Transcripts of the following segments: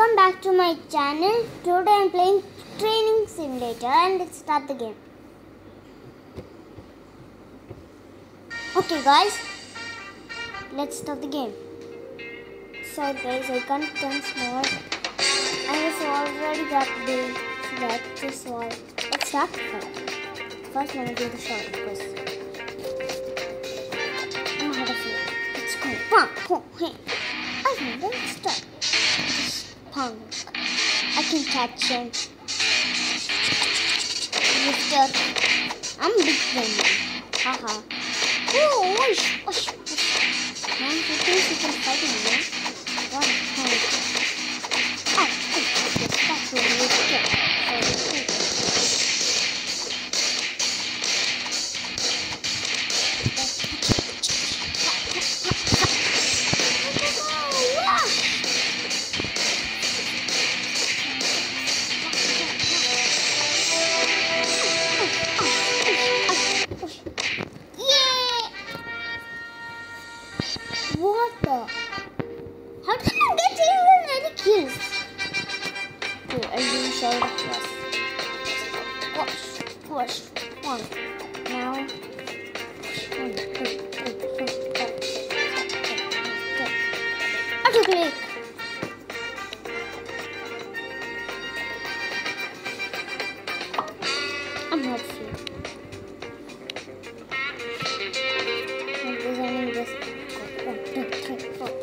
Welcome back to my channel. Today I am playing Training Simulator and let's start the game. Okay guys, let's start the game. So guys, I can't turn small. I have already got the that this wall. Let's start first. Let me do the shot because I don't have a fear. Let's go. Punk. Hey, I can do stuff. Punk. I can catch him. I'm a big friend. Haha. Oh, whoosh. Man, who thinks he can fight him, man? One point. Oh, that's what we get. What the? How did I get even any kills? Okay, I didn't show the class. Squash. One. Now. Auto-click. I'm not sure.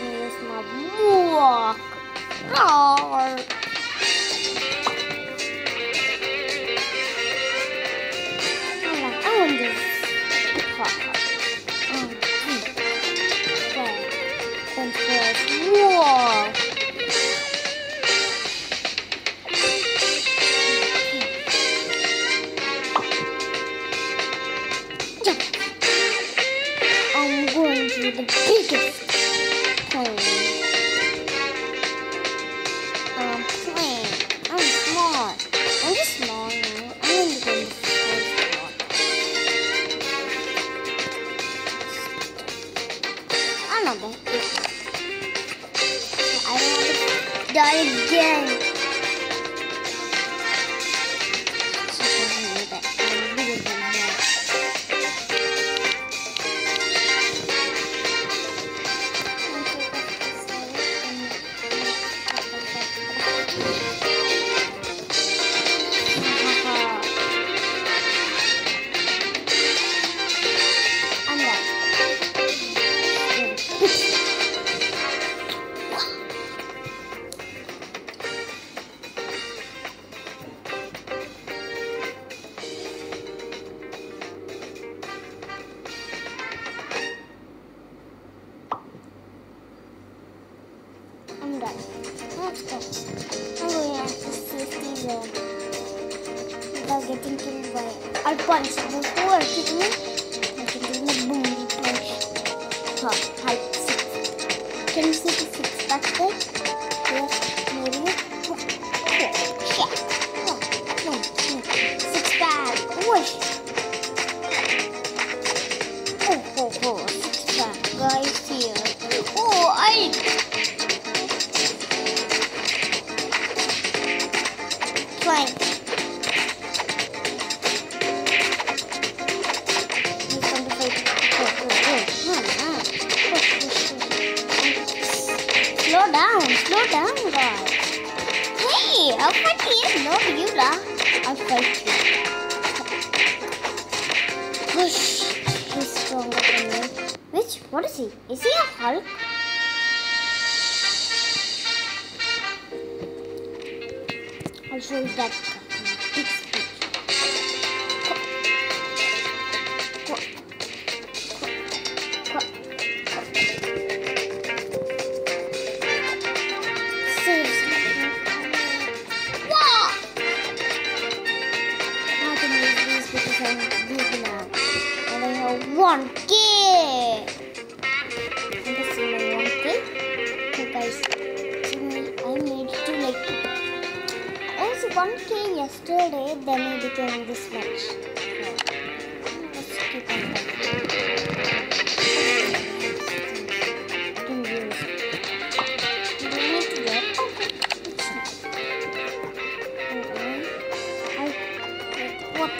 me use my walk. Roar. Die again. Let's go. Oh yeah, this is without getting killed by I punch before hitting me. I can do the boom punch. Top height 6. Can you see the 6? That's good. Yes, maybe. Yeah. 6 bad. Whoosh. Oh. 6 bad. Guys here. Oh, slow down, guys. Hey, how funny is no you lah? I'll fight you. Push. He's stronger than me. Which? What is he? Is he a Hulk? I'll show you that. Big speed. Seriously. Wow! After a day, then he became this much. Let's keep on that. I can use it. You need to get and then I like, what?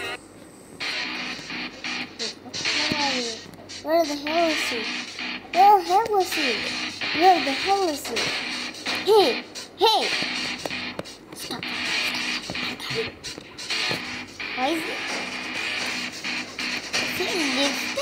Where the hell is he? Where the hell is he? Where the hell is he? Hey! Hey! Stop. Why is it? Is he lifted?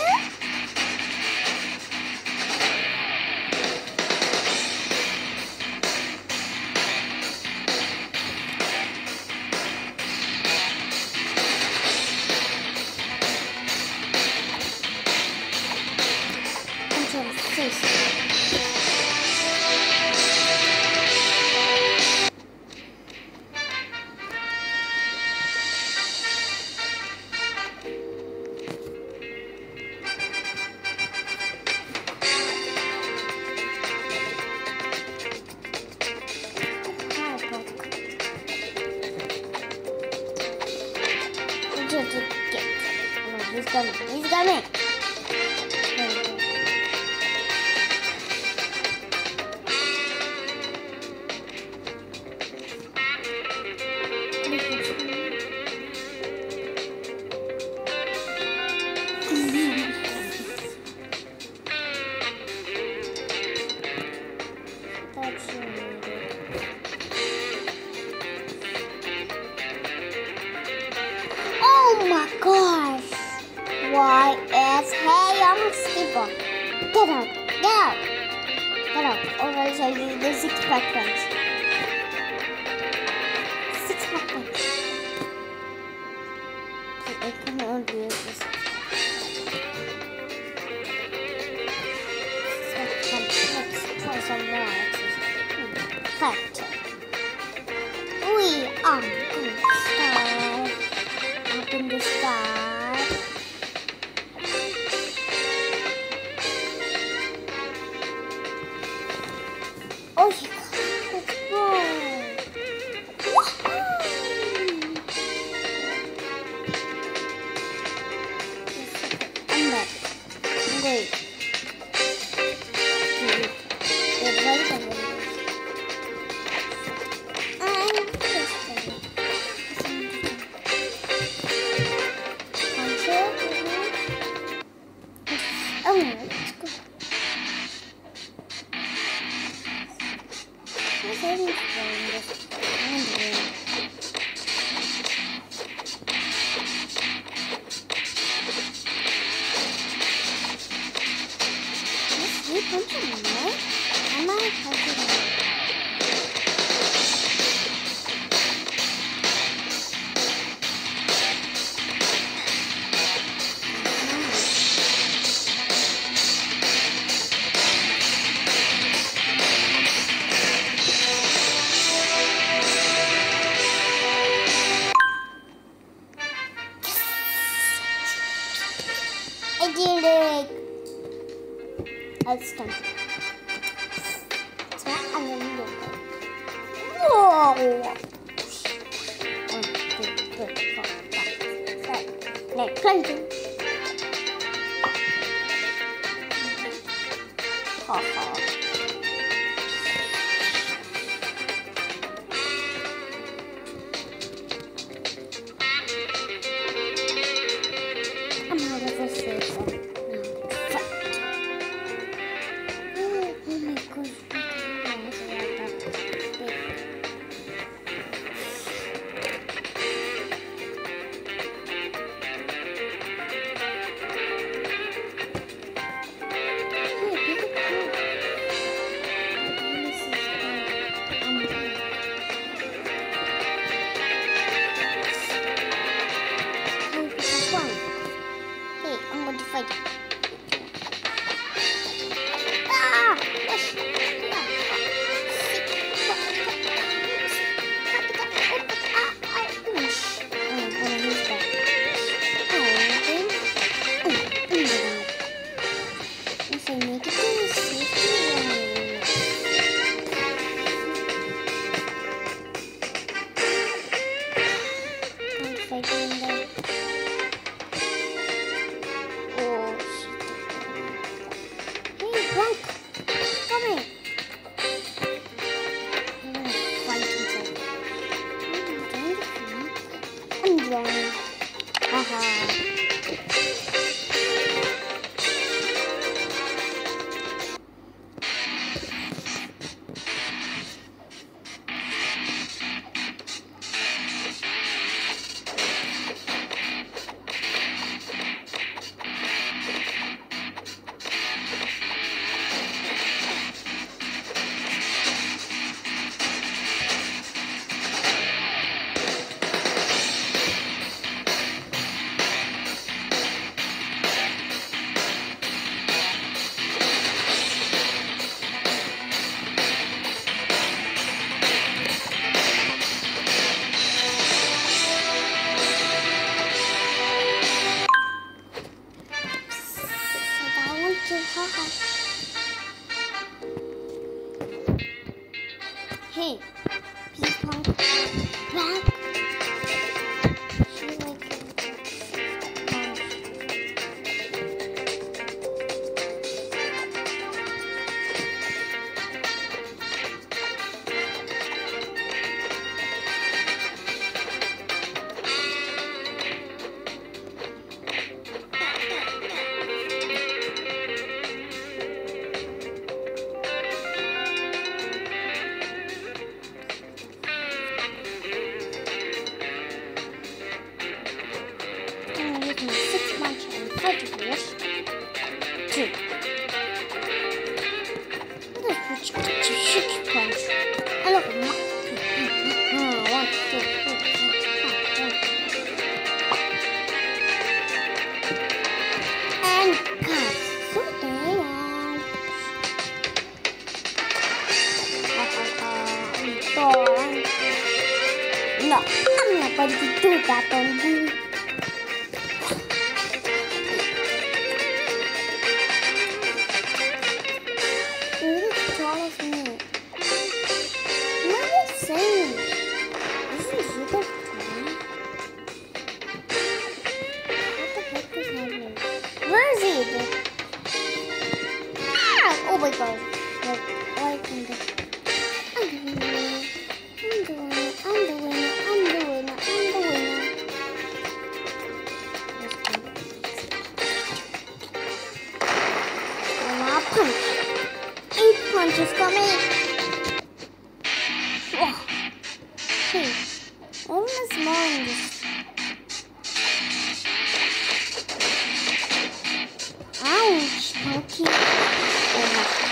He's coming. Oh my gosh! Why it's hey, I'm a skipper. Get out, get out, get out. Or I'll show you the six-pack punch. I can only use this. Six-pack punch. Let's try some more exercise. Fact. We are up in the sky. Oh, you It's done. It's not a little bit. Whoa! 1, 2, 3, 4, 5, 6, 7, 8, 20. Okay, people, back. I'm not going to do that on you. You're as tall as me. What are you saying? Isn't he the plan? What the heck is happening? Where is he? Ah! Oh my god. Look, I can do it. Just for me. Oh. Hey, one is more in this. Ouch, Pokey. Oh my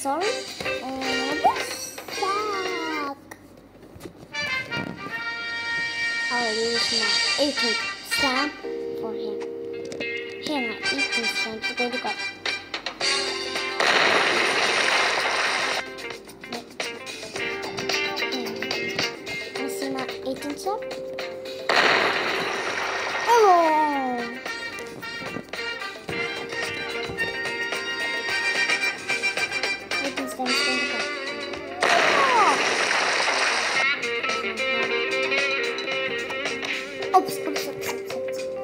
Sorry, this suck. I'll use my eating stamp for him. Here, my eating stamp. We're going to go. I see my eating stamp. Hello. Oops.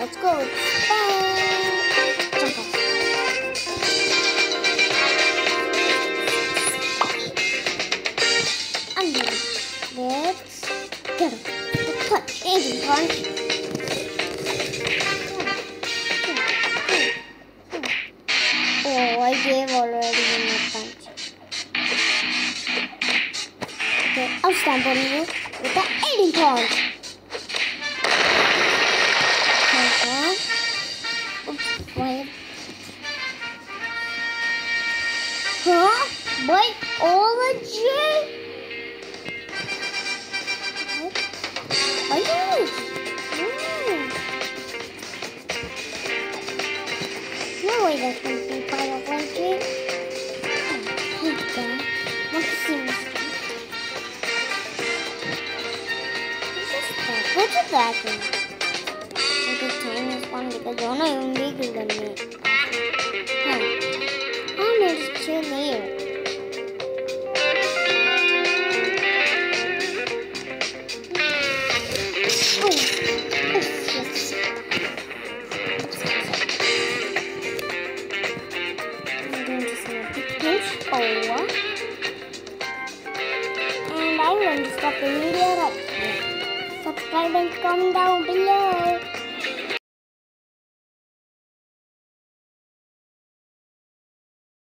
Let's go. Bye. Jump off. And then let's go. Let's punch. Engine punch. Oh, I gave already in my punch. Okay, I'll stamp on you with the ending punch. Okay. Oops, wait. Huh? Bite all the J? What? Are you? No way that's going to be. What's that thing? I could turn this one because you're not even bigger than me. Huh. I noticed you here. Oh, yes. I'm going to send a big pinch over. And I'm going to stop the video right here. Subscribe and comment down below.